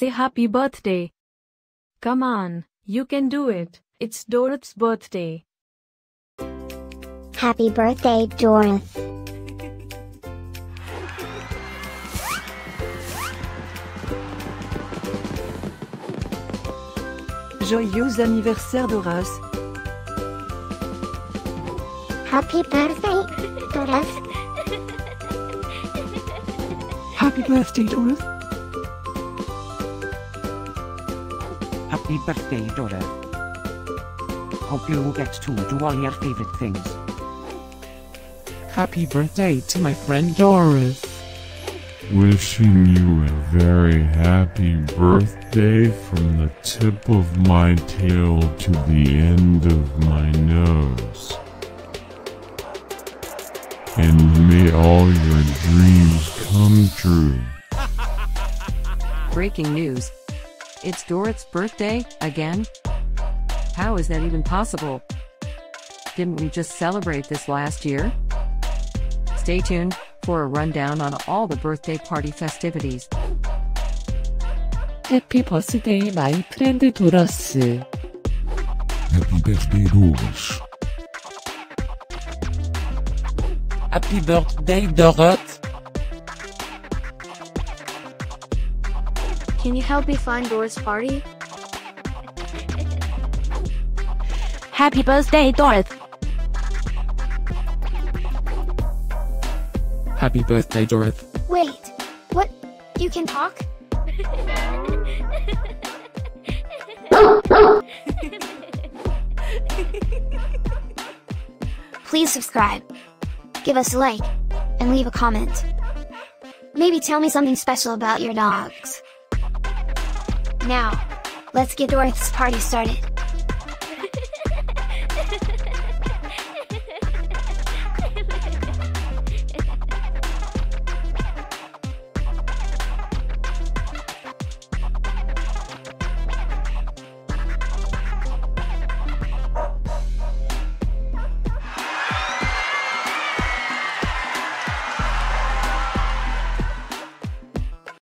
say happy birthday. Come on, you can do it. It's Doroth's birthday. Happy birthday, Doroth. Joyeux anniversaire, Doroth. Happy birthday, Doroth. Happy birthday, Doroth. Happy birthday, Doroth. Hope you get to do all your favorite things. Happy birthday to my friend Doroth. Wishing you a very happy birthday from the tip of my tail to the end of my nose. And may all your dreams come true. Breaking news. It's Doroth's birthday, again? How is that even possible? Didn't we just celebrate this last year? Stay tuned for a rundown on all the birthday party festivities. Happy birthday, my friend Doroth. Happy birthday, Doroth. Happy birthday, Doroth. Can you help me find Doroth's party? Happy birthday, Doroth. Happy birthday, Doroth. Wait, what? You can talk? Please subscribe, give us a like, and leave a comment. Maybe tell me something special about your dogs. Now, let's get Doroth's party started.